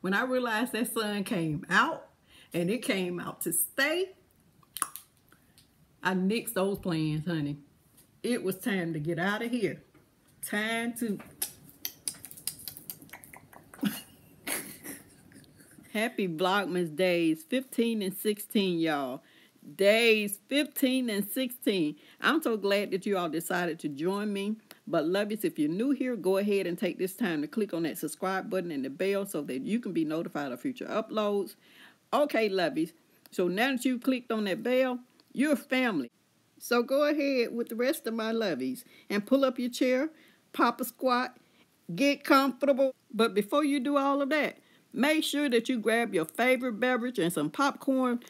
When I realized that sun came out and it came out to stay, I nixed those plans, honey. It was time to get out of here. Time to... Happy Vlogmas days 15 and 16, y'all. Days 15 and 16. I'm so glad that you all decided to join me. But lovies, if you're new here, go ahead and take this time to click on that subscribe button and the bell so that you can be notified of future uploads. Okay, lovies. So now that you've clicked on that bell, you're family. So go ahead with the rest of my lovies and pull up your chair, pop a squat, get comfortable. But before you do all of that, make sure that you grab your favorite beverage and some popcorn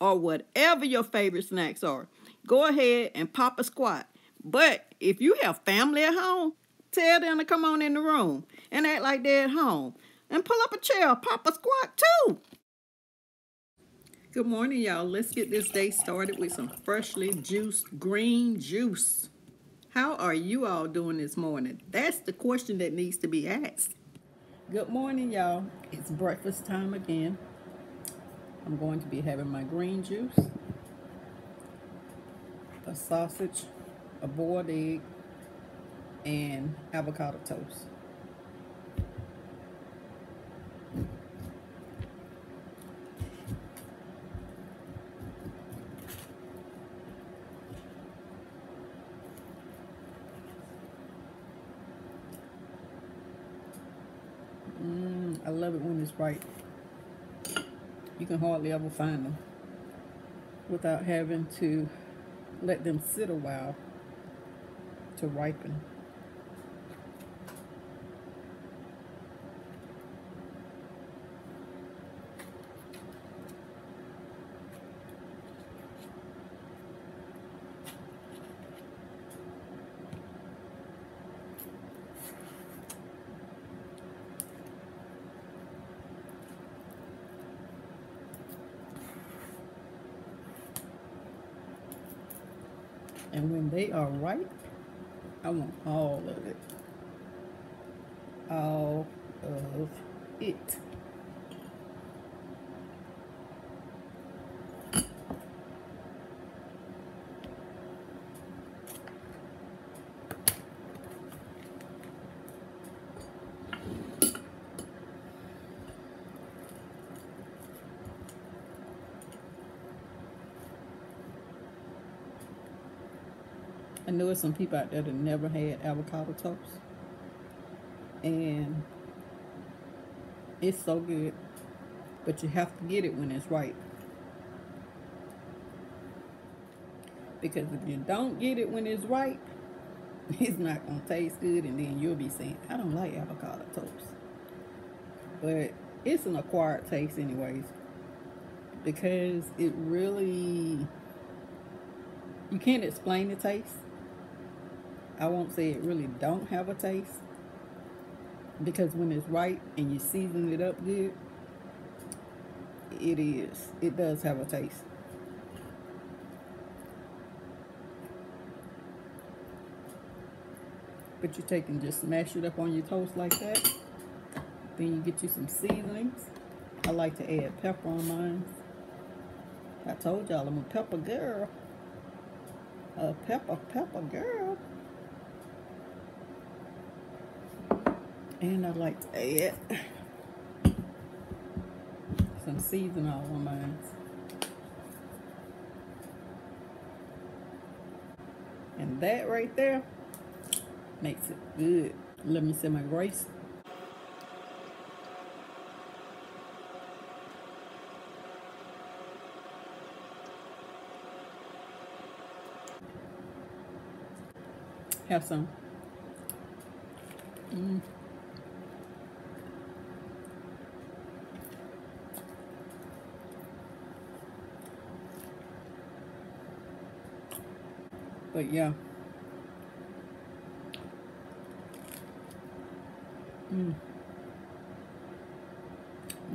or whatever your favorite snacks are. Go ahead and pop a squat. But if you have family at home, tell them to come on in the room and act like they're at home. And pull up a chair, pop a squat too. Good morning, y'all. Let's get this day started with some freshly juiced green juice. How are you all doing this morning? That's the question that needs to be asked. Good morning, y'all. It's breakfast time again. I'm going to be having my green juice, a sausage, a boiled egg, and avocado toast. I love it when it's right. You can hardly ever find them without having to let them sit a while to ripen. And when they are ripe, I want all of it. All of it. I know there's some people out there that never had avocado toast, and it's so good, but you have to get it when it's ripe, because if you don't get it when it's ripe, it's not going to taste good, and then you'll be saying, I don't like avocado toast. But it's an acquired taste anyways, because it really, you can't explain the taste. I won't say it really don't have a taste, because when it's ripe and you season it up good, it does have a taste. But you take and just smash it up on your toast like that. Then you get you some seasonings. I like to add pepper on mine. I told y'all I'm a pepper girl. A pepper girl. And I like to add some seasoning all on mine. And that right there makes it good. Let me see my grace. Have some. But yeah. You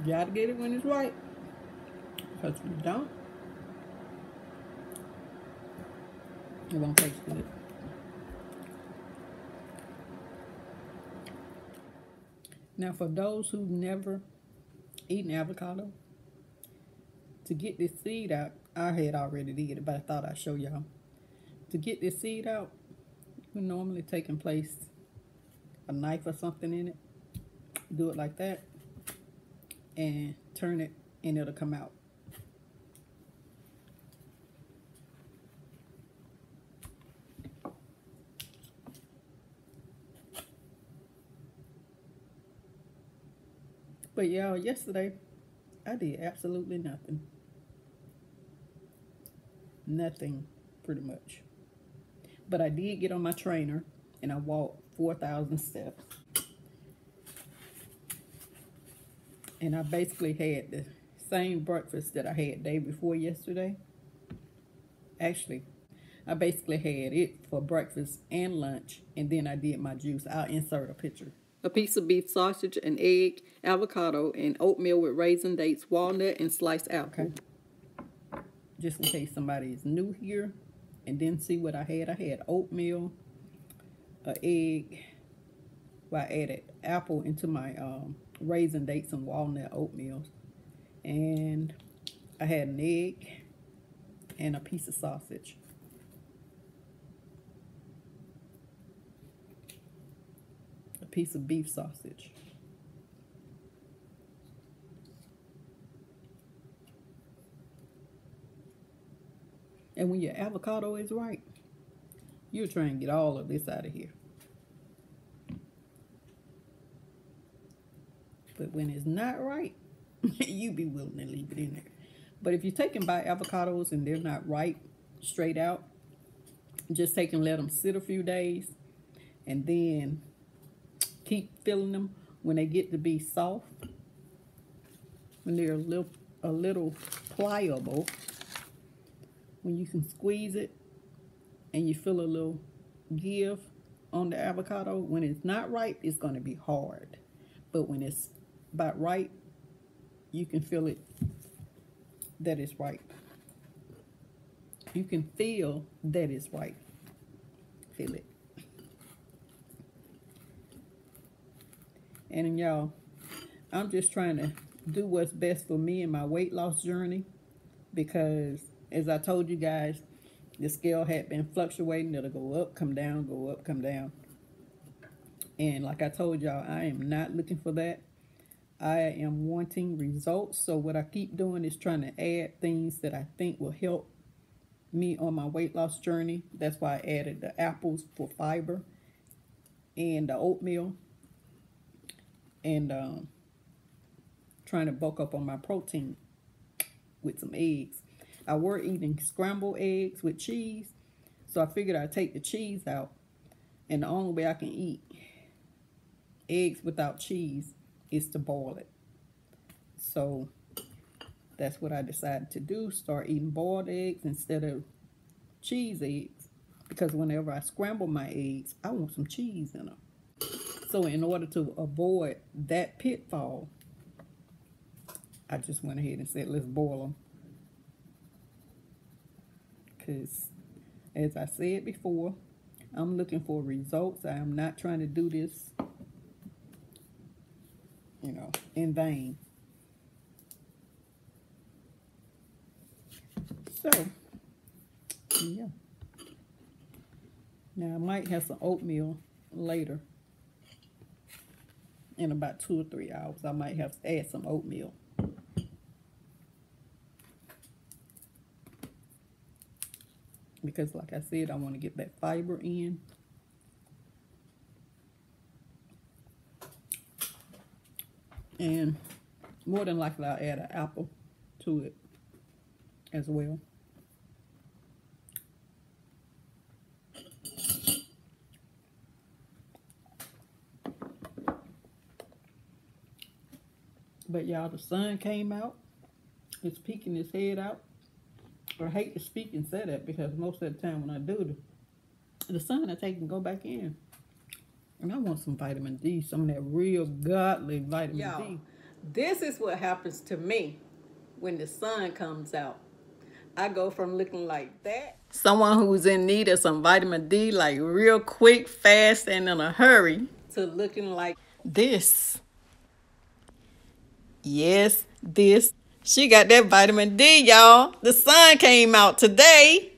gotta get it when it's right. Because if you don't, it won't taste good. Now for those who've never eating avocado to get this seed out. I had already did it, but I thought I'd show y'all. To get this seed out, you normally take and place a knife or something in it. Do it like that and turn it, and it'll come out. But y'all, yesterday I did absolutely nothing. Nothing, pretty much. But I did get on my trainer and I walked 4,000 steps. And I basically had the same breakfast that I had day before yesterday. Actually, I basically had it for breakfast and lunch, and then I did my juice. I'll insert a picture. A piece of beef sausage, an egg, avocado, and oatmeal with raisin dates, walnut, and sliced apple. Okay. Just in case somebody is new here and didn't see what I had. I had oatmeal, an egg. Well, I added apple into my raisin dates and walnut oatmeal. And I had an egg and a piece of sausage. Piece of beef sausage. And when your avocado is right, you're trying to get all of this out of here. But when it's not right, you be willing to leave it in there. But if you're taking by avocados and they're not ripe straight out, just take and let them sit a few days, and then keep filling them. When they get to be soft, when they're a little pliable, when you can squeeze it and you feel a little give on the avocado, when it's not ripe, it's going to be hard. But when it's about ripe, you can feel it that it's ripe. You can feel that it's ripe. Feel it. And y'all, I'm just trying to do what's best for me in my weight loss journey, because as I told you guys, the scale had been fluctuating. It'll go up, come down, go up, come down. And like I told y'all, I am not looking for that. I am wanting results. So what I keep doing is trying to add things that I think will help me on my weight loss journey. That's why I added the apples for fiber and the oatmeal. And trying to bulk up on my protein with some eggs. I were eating scrambled eggs with cheese, so I figured I'd take the cheese out. And the only way I can eat eggs without cheese is to boil it. So that's what I decided to do, start eating boiled eggs instead of cheese eggs, because whenever I scramble my eggs, I want some cheese in them. So in order to avoid that pitfall, I just went ahead and said, let's boil them. Because as I said before, I'm looking for results. I am not trying to do this, you know, in vain. So, yeah. Now I might have some oatmeal later. In about 2 or 3 hours, I might have to add some oatmeal. Because like I said, I want to get that fiber in. And more than likely, I'll add an apple to it as well. But y'all, the sun came out. It's peeking its head out. I hate to speak and say that, because most of the time when I do, the sun I take and go back in. And I want some vitamin D, some of that real godly vitamin D. This is what happens to me when the sun comes out. I go from looking like that. Someone who's in need of some vitamin D, like real quick, fast, and in a hurry, to looking like this. Yes, this. She got that vitamin D, y'all. The sun came out today.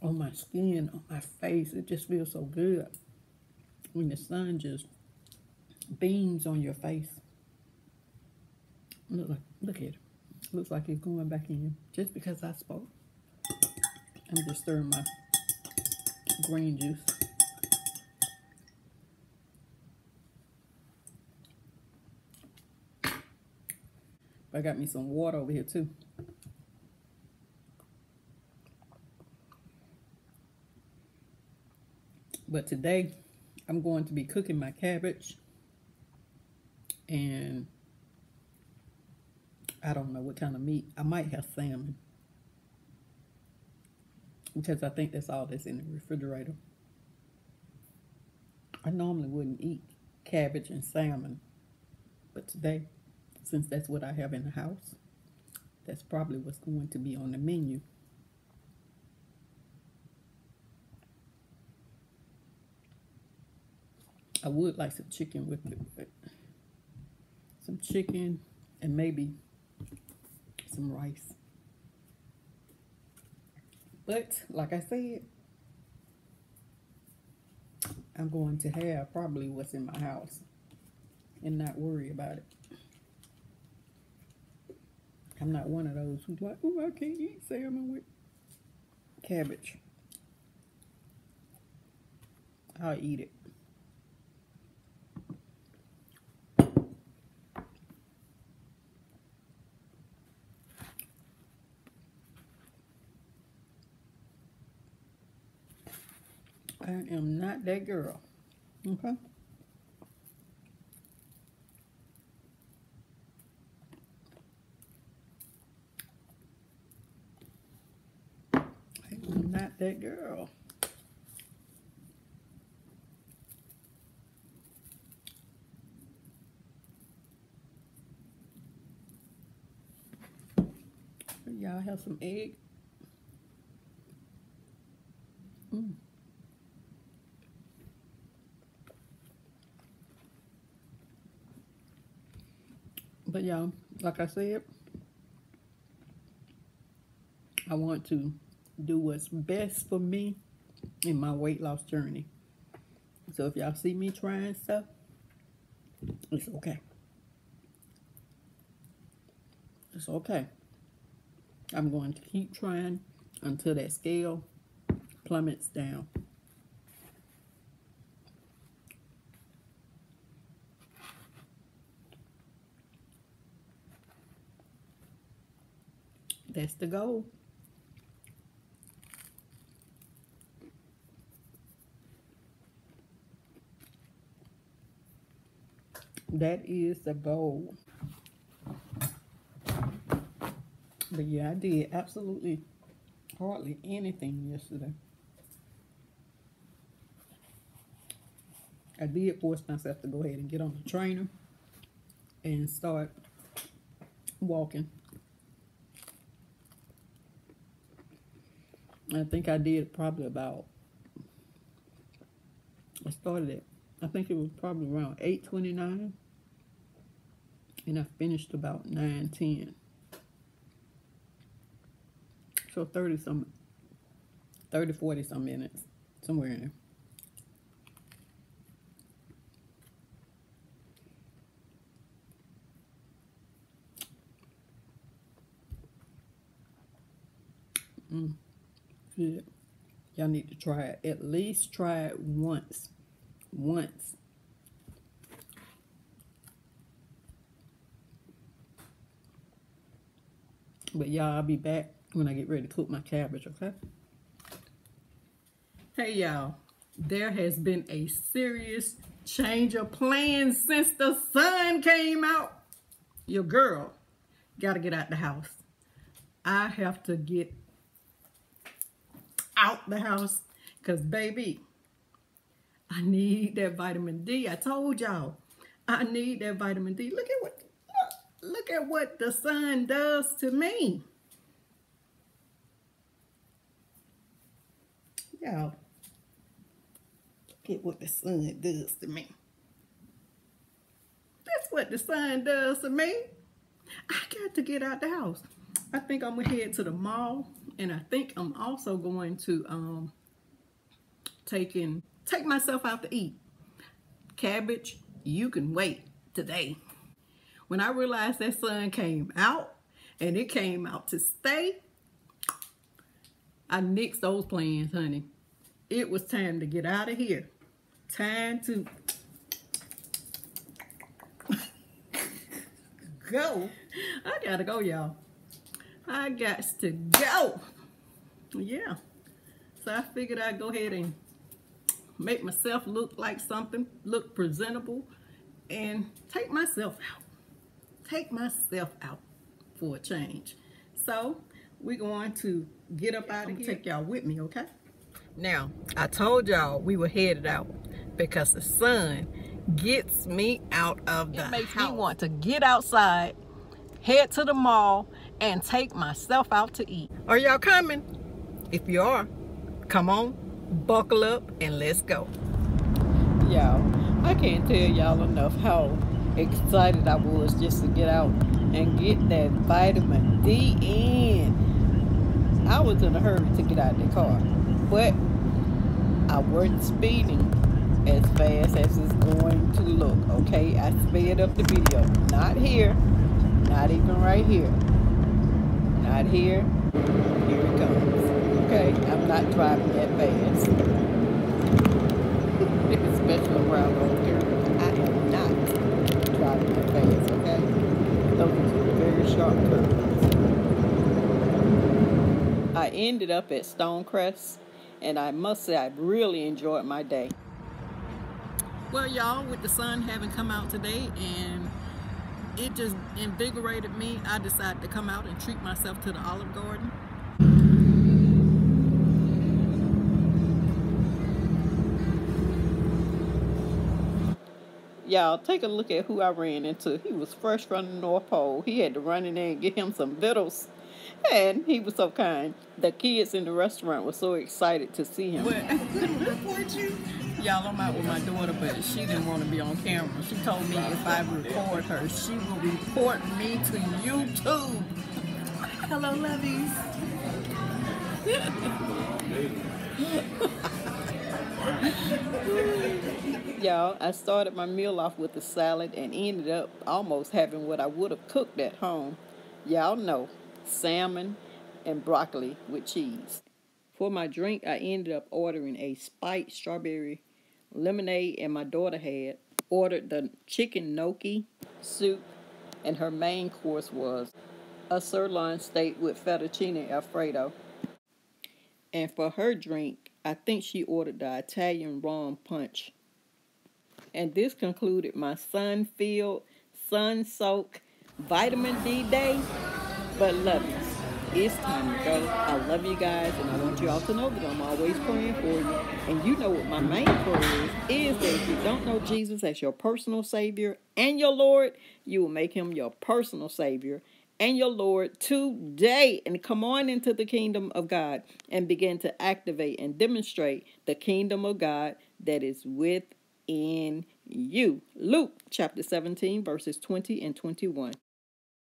On my skin, on my face, it just feels so good when the sun just beams on your face. Look at it. Looks like it's going back in. Just because I spoke, I'm just stirring my green juice. I got me some water over here too. But today, I'm going to be cooking my cabbage. And I don't know what kind of meat. I might have salmon, because I think that's all that's in the refrigerator. I normally wouldn't eat cabbage and salmon, but today, since that's what I have in the house, that's probably what's going to be on the menu. I would like some chicken with it, but some chicken and maybe some rice. But like I said, I'm going to have probably what's in my house and not worry about it. I'm not one of those who's like, oh, I can't eat salmon with cabbage. I'll eat it. I am not that girl, okay? That girl. Y'all have some egg. But y'all, like I said, I want to do what's best for me in my weight loss journey. So if y'all see me trying stuff, it's okay. It's okay. I'm going to keep trying until that scale plummets down. That's the goal. That is the goal. But yeah, I did absolutely hardly anything yesterday. I did force myself to go ahead and get on the trainer and start walking. I think I did probably about, I started at, I think it was probably around 8:29. And I finished about 9:10. So 40 some minutes, somewhere in there. Yeah. Y'all need to try it. At least try it once. Once. But y'all, I'll be back when I get ready to cook my cabbage, okay? Hey y'all, there has been a serious change of plans since the sun came out. Your girl gotta get out the house. I have to get out the house because baby, I need that vitamin D. I told y'all, I need that vitamin D. Look at what the sun does to me. Y'all, look at what the sun does to me. That's what the sun does to me. I got to get out the house. I think I'm going to head to the mall, and I think I'm also going to take myself out to eat. Cabbage, you can wait today. When I realized that sun came out, and it came out to stay, I nixed those plans, honey. It was time to get out of here. Time to go. I gotta go, y'all. I got to go. Yeah. So I figured I'd go ahead and make myself look like something, look presentable, and take myself out. Take myself out for a change. So we're going to get up out of here. Take y'all with me, okay? Now, I told y'all we were headed out because the sun gets me out of the house. It makes me want to get outside, head to the mall, and take myself out to eat. Are y'all coming? If you are, come on, buckle up, and let's go. Y'all, I can't tell y'all enough how excited I was just to get out and get that vitamin D in. I was in a hurry to get out of the car, but I wasn't speeding as fast as it's going to look, okay? I sped up the video. Not here, not even right here. Not here, here it comes, okay? I'm not driving that fast. Especially around over here, I am not driving that fast, okay? Those are very sharp curves. I ended up at Stonecrest, and I must say I really enjoyed my day. Well, y'all, with the sun having come out today, and it just invigorated me, I decided to come out and treat myself to the Olive Garden. Y'all, take a look at who I ran into. He was fresh from the North Pole. He had to run in there and get him some vittles. And he was so kind. The kids in the restaurant were so excited to see him. Y'all, I'm out with my daughter, but she didn't want to be on camera. She told me if I record her, she will report me to YouTube. Hello, lovies. Y'all, I started my meal off with a salad and ended up almost having what I would have cooked at home. Y'all know. Salmon and broccoli with cheese. For my drink, I ended up ordering a spiked strawberry lemonade, and my daughter had ordered the chicken gnocchi soup, and her main course was a sirloin steak with fettuccine alfredo. And for her drink, I think she ordered the Italian rum punch. And this concluded my sun-filled, sun-soaked vitamin D day. But love you. It's time to go. I love you guys, and I want you all to know that I'm always praying for you. And you know what my main prayer is that if you don't know Jesus as your personal Savior and your Lord, you will make him your personal Savior and your Lord today. And come on into the kingdom of God and begin to activate and demonstrate the kingdom of God that is within you. Luke chapter 17, verses 20 and 21.